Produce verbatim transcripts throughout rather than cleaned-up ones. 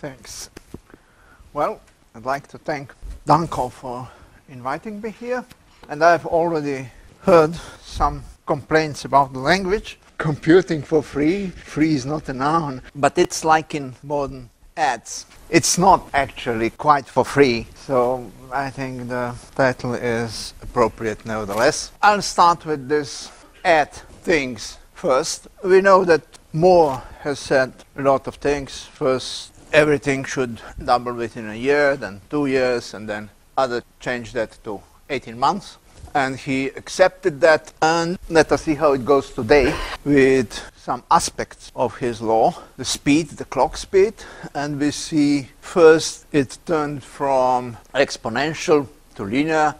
Thanks. Well, I'd like to thank Danko for inviting me here. And I've already heard some complaints about the language. Computing for free. Free is not a noun. But it's like in modern ads. It's not actually quite for free. So I think the title is appropriate nevertheless. I'll start with this ad things first. We know that Moore has said a lot of things. First, everything should double within a year, then two years, and then others changed that to eighteen months. And he accepted that, and let us see how it goes today with some aspects of his law. The speed, the clock speed, and we see first it turned from exponential to linear,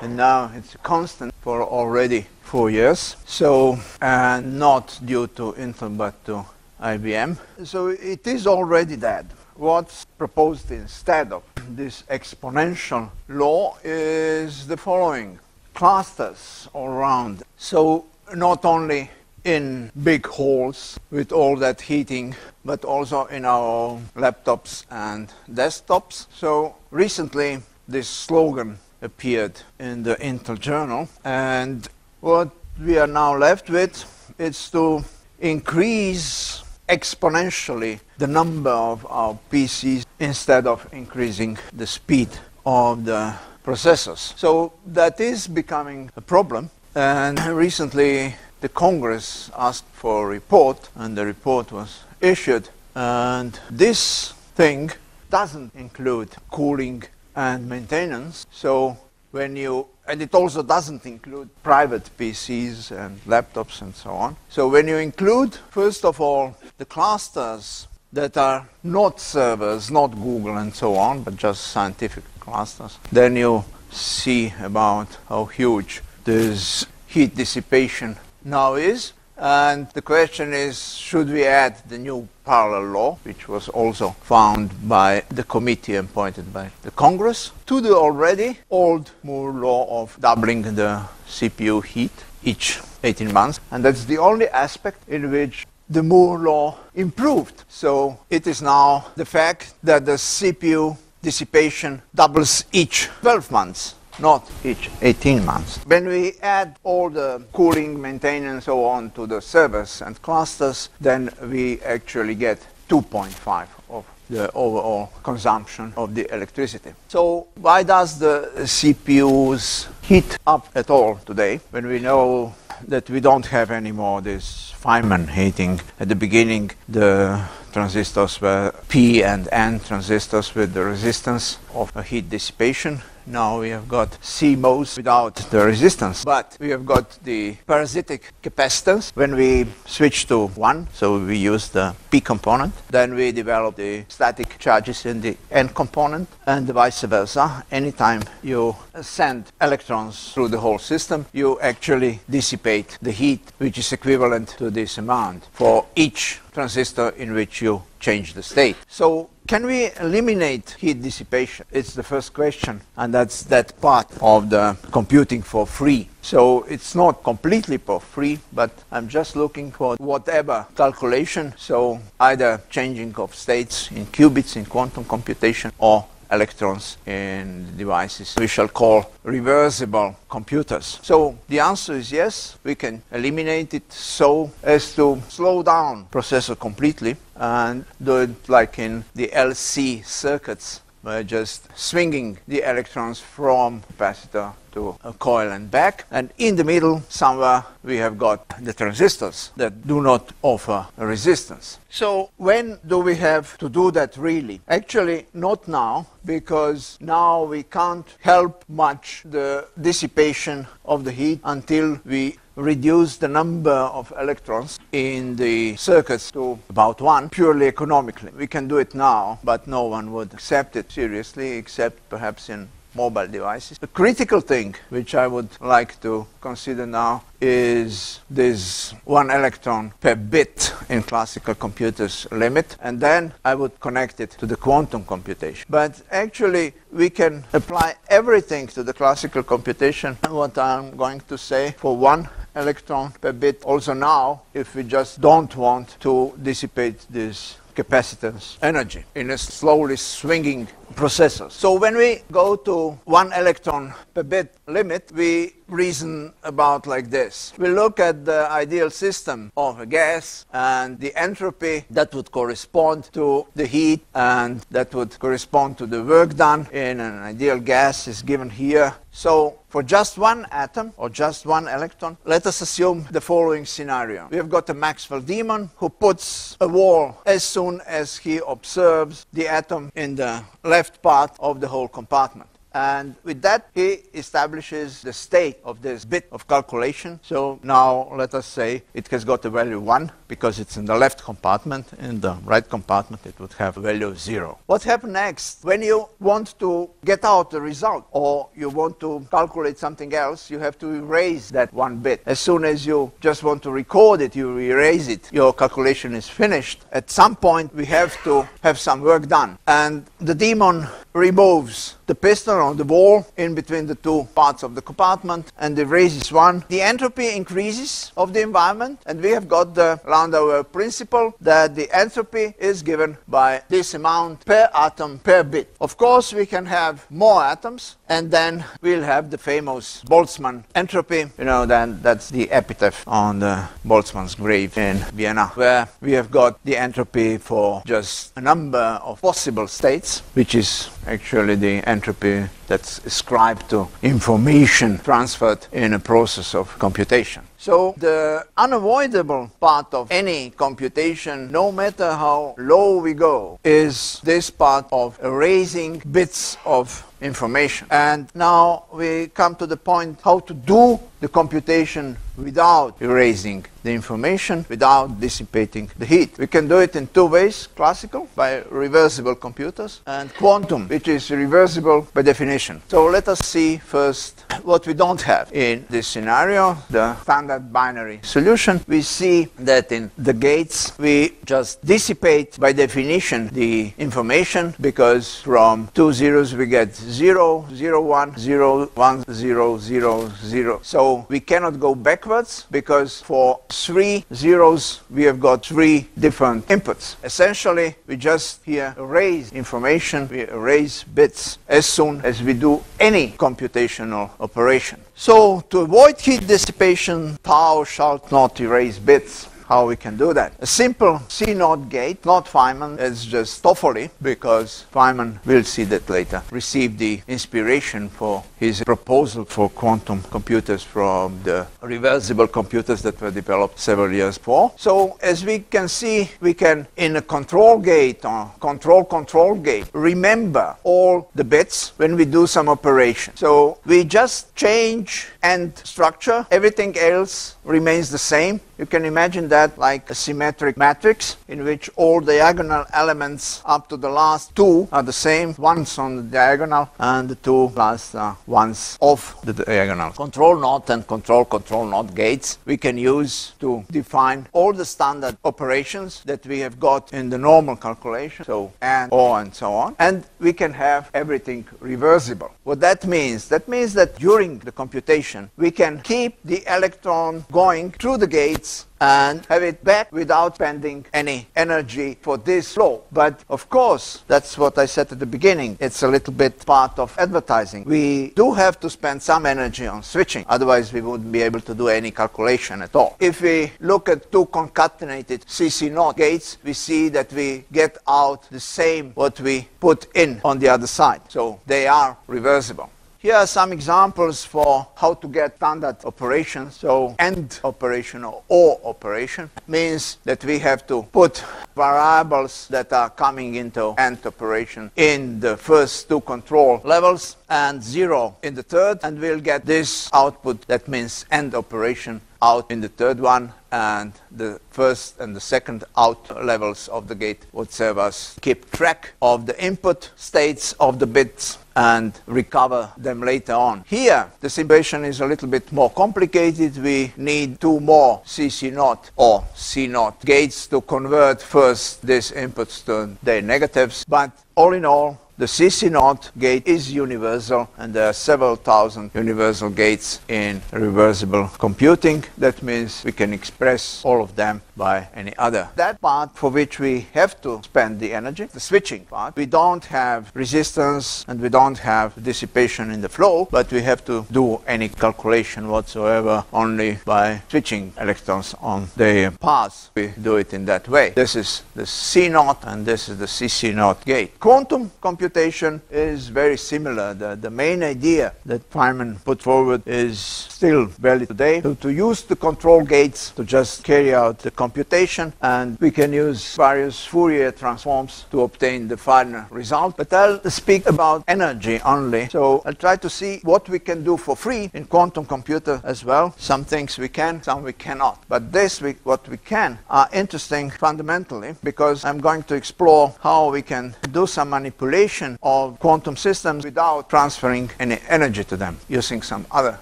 and now it's a constant for already four years. So, uh, not due to Intel, but to I B M. So it is already dead. What's proposed instead of this exponential law is the following: clusters all around. So not only in big halls with all that heating, but also in our laptops and desktops. So recently this slogan appeared in the Intel journal, and what we are now left with is to increase exponentially the number of our P Cs instead of increasing the speed of the processors. So that is becoming a problem, and recently the Congress asked for a report, and the report was issued, and this thing doesn't include cooling and maintenance. So when you and it also doesn't include private P Cs and laptops and so on. So when you include, first of all, the clusters that are not servers, not Google and so on, but just scientific clusters, then you see about how huge this heat dissipation now is. And the question is, should we add the new parallel law, which was also found by the committee appointed by the Congress, to the already old Moore law of doubling the C P U heat each eighteen months? And that's the only aspect in which the Moore law improved. So it is now the fact that the C P U dissipation doubles each twelve months. Not each eighteen months. When we add all the cooling, maintenance, and so on to the servers and clusters, then we actually get two point five of the overall consumption of the electricity. So why does the C P Us heat up at all today, when we know that we don't have anymore this Feynman heating? At the beginning, the transistors were P and N transistors with the resistance of a heat dissipation. Now we have got C M O S without the resistance, but we have got the parasitic capacitance. When we switch to one, so we use the P component, then we develop the static charges in the N component, and vice versa. Anytime you send electrons through the whole system, you actually dissipate the heat, which is equivalent to this amount for each transistor in which you change the state. So can we eliminate heat dissipation? It's the first question, and that's that part of the computing for free. So it's not completely for free, but I'm just looking for whatever calculation, so either changing of states in qubits in quantum computation or electrons in devices we shall call reversible computers. So the answer is yes, we can eliminate it so as to slow down processor completely and do it like in the L C circuits, by just swinging the electrons from capacitor to a coil and back, and in the middle somewhere we have got the transistors that do not offer resistance. So when do we have to do that really? Actually not now, because now we can't help much the dissipation of the heat until we reduce the number of electrons in the circuits to about one, purely economically. We can do it now, but no one would accept it seriously, except perhaps in mobile devices. The critical thing which I would like to consider now is this one electron per bit in classical computers limit, and then I would connect it to the quantum computation. But actually we can apply everything to the classical computation, and what I'm going to say for one electron per bit also now, if we just don't want to dissipate this capacitance energy in a slowly swinging processors. So when we go to one electron per bit limit, we reason about like this. We look at the ideal system of a gas and the entropy that would correspond to the heat and that would correspond to the work done in an ideal gas is given here. So for just one atom or just one electron, let us assume the following scenario. We have got a Maxwell demon who puts a wall as soon as he observes the atom in the left part of the whole compartment. And with that, he establishes the state of this bit of calculation. So now let us say it has got a value one because it's in the left compartment. In the right compartment, it would have a value of zero. What happens next? When you want to get out the result or you want to calculate something else, you have to erase that one bit. As soon as you just want to record it, you erase it. Your calculation is finished. At some point, we have to have some work done. And the demon removes the piston on the wall in between the two parts of the compartment and erases one. The entropy increases of the environment, and we have got the Landauer principle that the entropy is given by this amount per atom per bit. Of course, we can have more atoms, and then we'll have the famous Boltzmann entropy. You know, then that's the epitaph on the Boltzmann's grave in Vienna, where we have got the entropy for just a number of possible states, which is actually the entropy that's ascribed to information transferred in a process of computation. So the unavoidable part of any computation, no matter how low we go, is this part of erasing bits of information. And now we come to the point how to do the computation without erasing the information, without dissipating the heat. We can do it in two ways: classical, by reversible computers, and quantum, which is reversible by definition. So let us see first what we don't have in this scenario, the standard binary solution. We see that in the gates we just dissipate by definition the information, because from two zeros we get zero, zero, one, zero, one, zero, zero, zero. So we cannot go backwards, because for three zeros we have got three different inputs. Essentially, we just here erase information, we erase bits as soon as we do any computational operation. So to avoid heat dissipation, thou shalt not erase bits. How we can do that? A simple C NOT gate, not Feynman, it's just Toffoli, because Feynman, we'll see that later, received the inspiration for his proposal for quantum computers from the reversible computers that were developed several years before. So as we can see, we can, in a control gate or control control gate, remember all the bits when we do some operation. So we just change end structure, everything else remains the same. You can imagine that like a symmetric matrix in which all diagonal elements up to the last two are the same, ones on the diagonal, and the two last uh, ones off the diagonal. Control NOT and control control NOT gates we can use to define all the standard operations that we have got in the normal calculation, so and, or, and so on, and we can have everything reversible. What that means? That means that during the computation we can keep the electron going through the gate and have it back without spending any energy for this flow. But of course, that's what I said at the beginning, it's a little bit part of advertising. We do have to spend some energy on switching, otherwise we wouldn't be able to do any calculation at all. If we look at two concatenated C C NOT gates, we see that we get out the same what we put in on the other side. So they are reversible. Here are some examples for how to get standard operations. So AND operation or OR operation means that we have to put variables that are coming into AND operation in the first two control levels and zero in the third, and we'll get this output that means AND operation out in the third one, and the first and the second out levels of the gate would serve us to keep track of the input states of the bits and recover them later on. Here, the situation is a little bit more complicated. We need two more C C NOT or C NOT gates to convert first these inputs to their negatives. But all in all, the C C NOT gate is universal, and there are several thousand universal gates in reversible computing. That means we can express all of them by any other. That part for which we have to spend the energy, the switching part, we don't have resistance and we don't have dissipation in the flow, but we have to do any calculation whatsoever only by switching electrons on the paths. We do it in that way. This is the C NOT and this is the C C NOT gate. Quantum computation is very similar. The, the main idea that Feynman put forward is still valid today, to, to use the control gates to just carry out the computation, and we can use various Fourier transforms to obtain the final result. But I'll speak about energy only, so I'll try to see what we can do for free in quantum computer as well. Some things we can, some we cannot, but this we, what we can are interesting fundamentally, because I'm going to explore how we can do some manipulation of quantum systems without transferring any energy to them using some other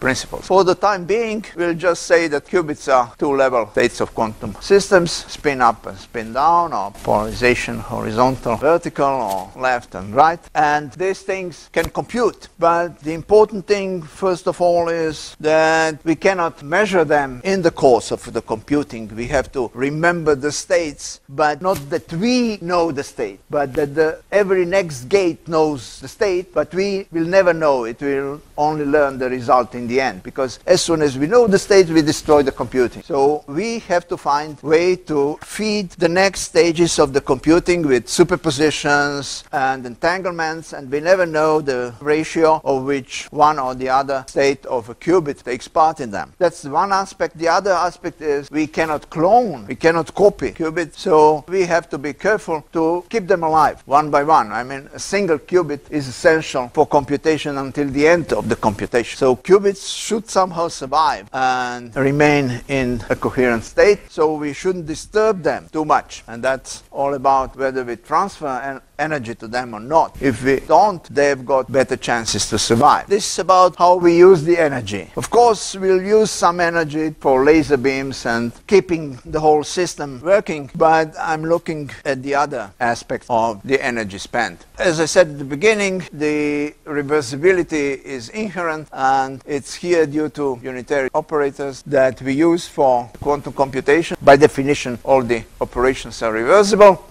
principles. For the time being, we'll just say that qubits are two-level states of quantum systems, spin up and spin down, or polarization, horizontal, vertical, or left and right, and these things can compute. But the important thing, first of all, is that we cannot measure them in the course of the computing. We have to remember the states, but not that we know the state, but that the, every next gate knows the state, but we will never know it. We'll only learn the result in the end, because as soon as we know the state, we destroy the computing. So we have to find a way to feed the next stages of the computing with superpositions and entanglements, and we never know the ratio of which one or the other state of a qubit takes part in them. That's one aspect. The other aspect is we cannot clone, we cannot copy qubits, so we have to be careful to keep them alive one by one. I mean, a single qubit is essential for computation until the end of the computation. So qubits should somehow survive and remain in a coherent state, so we shouldn't disturb them too much. And that's all about whether we transfer an energy to them or not. If we don't, they've got better chances to survive. This is about how we use the energy. Of course, we'll use some energy for laser beams and keeping the whole system working, but I'm looking at the other aspect of the energy spent. As I said at the beginning, the reversibility is inherent, and it's here due to unitary operators that we use for quantum computation. By definition, all the operations are reversible.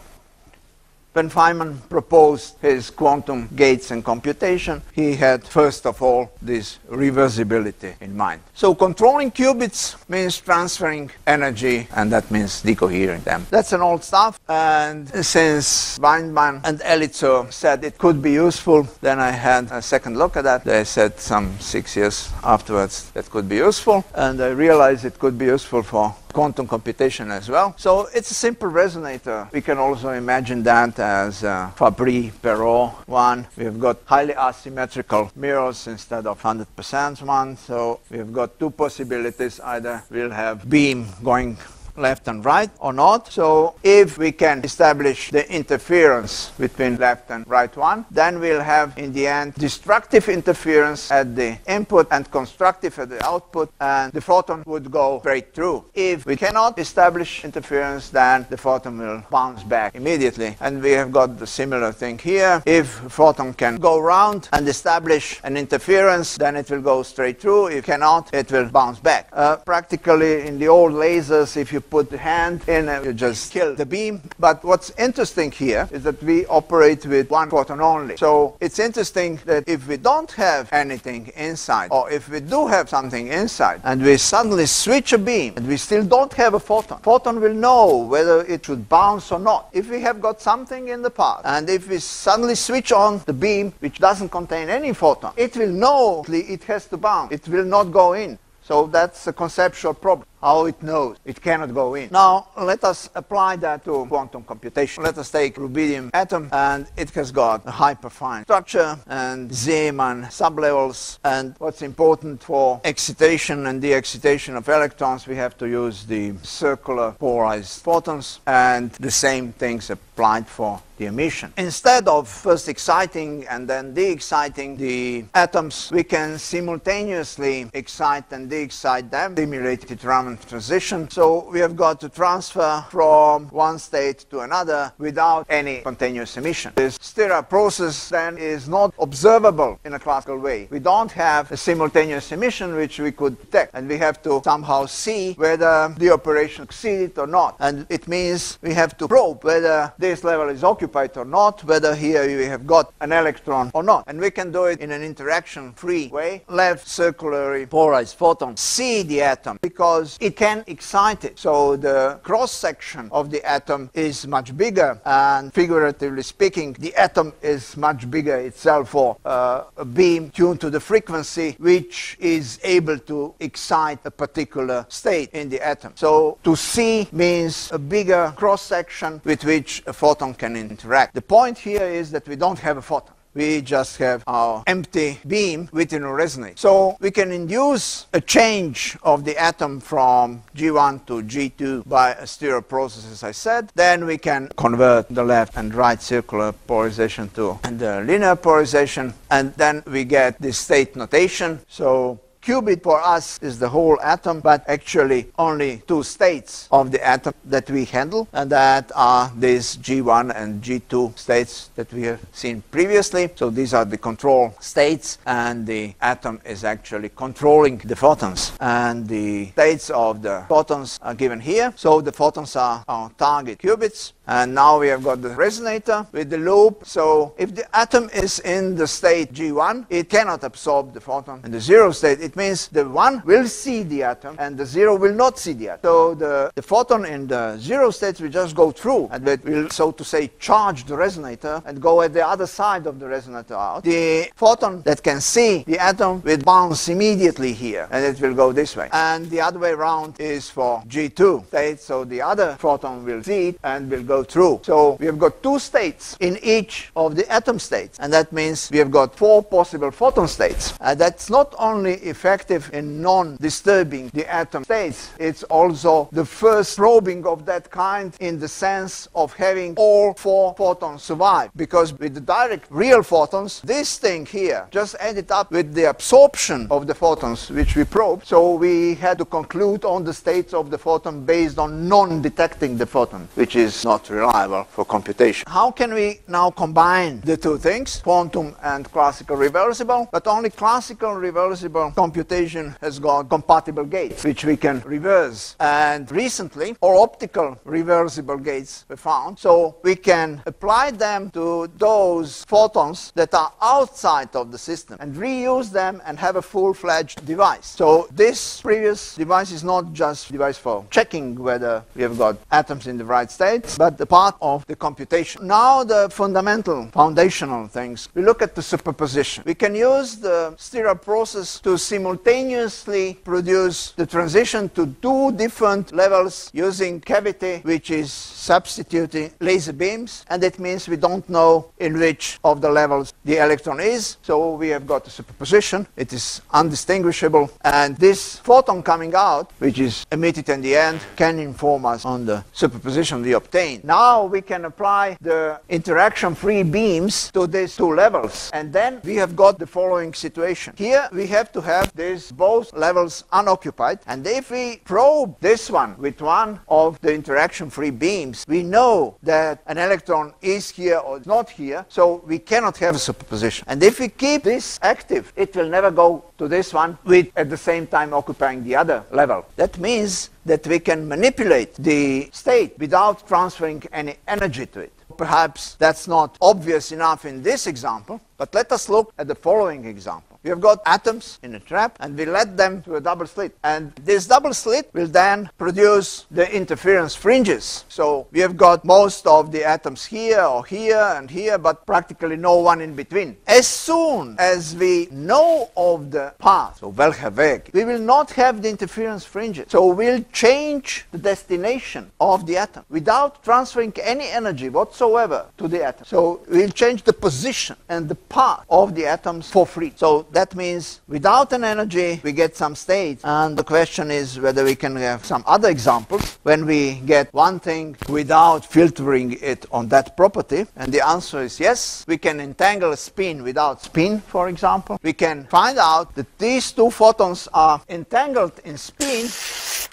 When Feynman proposed his quantum gates and computation, he had first of all this reversibility in mind. So controlling qubits means transferring energy, and that means decohering them. That's an old stuff, and since Weinman and Elitzur said it could be useful, then I had a second look at that. They said some six years afterwards that could be useful, and I realized it could be useful for quantum computation as well. So it's a simple resonator. We can also imagine that as a Fabry-Perot one. We've got highly asymmetrical mirrors instead of one hundred percent one. So we've got two possibilities. Either we'll have beam going left and right or not. So if we can establish the interference between left and right one, then we'll have in the end destructive interference at the input and constructive at the output, and the photon would go straight through. If we cannot establish interference, then the photon will bounce back immediately. And we have got the similar thing here. If a photon can go round and establish an interference, then it will go straight through. If cannot, it will bounce back. Uh, practically in the old lasers, if you put the hand in, and you just kill the beam. But what's interesting here is that we operate with one photon only. So it's interesting that if we don't have anything inside, or if we do have something inside, and we suddenly switch a beam, and we still don't have a photon, photon will know whether it should bounce or not. If we have got something in the path, and if we suddenly switch on the beam, which doesn't contain any photon, it will know it has to bounce. It will not go in. So that's a conceptual problem. How it knows it cannot go in. Now let us apply that to quantum computation. Let us take rubidium atom, and it has got a hyperfine structure and Zeeman sublevels, and what's important for excitation and the excitation of electrons, we have to use the circular polarized photons, and the same things applied for the emission. Instead of first exciting and then de-exciting the atoms, we can simultaneously excite and de-excite them, stimulated Raman electron transition. So we have got to transfer from one state to another without any continuous emission. This STIRAP process then is not observable in a classical way. We don't have a simultaneous emission which we could detect, and we have to somehow see whether the operation succeeded or not. And it means we have to probe whether this level is occupied or not, whether here we have got an electron or not. And we can do it in an interaction-free way. Left circularly polarized photon see the atom because it can excite it. So the cross-section of the atom is much bigger, and figuratively speaking, the atom is much bigger itself for uh, a beam tuned to the frequency which is able to excite a particular state in the atom. So to see means a bigger cross-section with which a photon can interact. The point here is that we don't have a photon. We just have our empty beam within a resonator. So we can induce a change of the atom from G one to G two by a STIRAP process, as I said. Then we can convert the left and right circular polarization to the linear polarization. And then we get this state notation. So qubit for us is the whole atom, but actually only two states of the atom that we handle, and that are these G one and G two states that we have seen previously. So these are the control states, and the atom is actually controlling the photons. And the states of the photons are given here. So the photons are our target qubits. And now we have got the resonator with the loop. So if the atom is in the state G one, it cannot absorb the photon. In the zero state, it means the one will see the atom and the zero will not see the atom. So the, the photon in the zero state will just go through, and that will, so to say, charge the resonator and go at the other side of the resonator out. The photon that can see the atom will bounce immediately here, and it will go this way. And the other way around is for G two state, so the other photon will see it and will go through. So we have got two states in each of the atom states, and that means we have got four possible photon states. And that's not only effective in non-disturbing the atom states, it's also the first probing of that kind in the sense of having all four photons survive. Because with the direct real photons, this thing here just ended up with the absorption of the photons which we probed. So we had to conclude on the states of the photon based on non-detecting the photon, which is not reliable for computation. How can we now combine the two things, quantum and classical reversible? But only classical reversible computation has got compatible gates which we can reverse. And recently, all optical reversible gates were found. So we can apply them to those photons that are outside of the system and reuse them and have a full-fledged device. So this previous device is not just a device for checking whether we have got atoms in the right states, but the part of the computation. Now the fundamental, foundational things. We look at the superposition. We can use the STIRAP process to simultaneously produce the transition to two different levels using cavity, which is substituting laser beams, and it means we don't know in which of the levels the electron is, so we have got a superposition. It is undistinguishable, and this photon coming out, which is emitted in the end, can inform us on the superposition we obtain. Now we can apply the interaction-free beams to these two levels. And then we have got the following situation. Here we have to have these both levels unoccupied. And if we probe this one with one of the interaction-free beams, we know that an electron is here or not here. So we cannot have a superposition. And if we keep this active, it will never go to this one with at the same time occupying the other level. That means that we can manipulate the state without transferring any energy to it. Perhaps that's not obvious enough in this example, but let us look at the following example. We have got atoms in a trap, and we let them to a double slit. And this double slit will then produce the interference fringes. So we have got most of the atoms here or here and here, but practically no one in between. As soon as we know of the path, so Welcherweg, we will not have the interference fringes. So we'll change the destination of the atom without transferring any energy whatsoever to the atom. So we'll change the position and the path of the atoms for free. So that means without an energy we get some state, and the question is whether we can have some other examples when we get one thing without filtering it on that property. And the answer is yes, we can entangle a spin without spin, for example. We can find out that these two photons are entangled in spin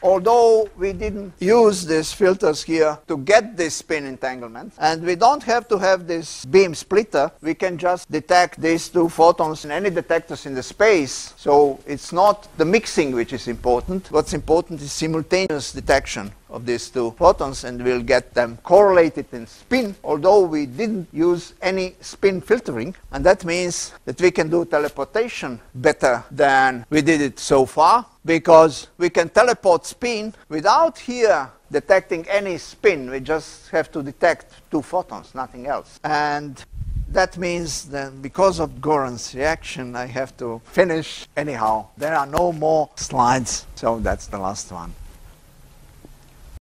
although we didn't use these filters here to get this spin entanglement, and we don't have to have this beam splitter, we can just detect these two photons in any detectors in the space. So it's not the mixing which is important. What's important is simultaneous detection of these two photons, and we'll get them correlated in spin, although we didn't use any spin filtering. And that means that we can do teleportation better than we did it so far, because we can teleport spin without here detecting any spin. We just have to detect two photons, nothing else. And that means that because of Göran's reaction, I have to finish anyhow. There are no more slides, so that's the last one.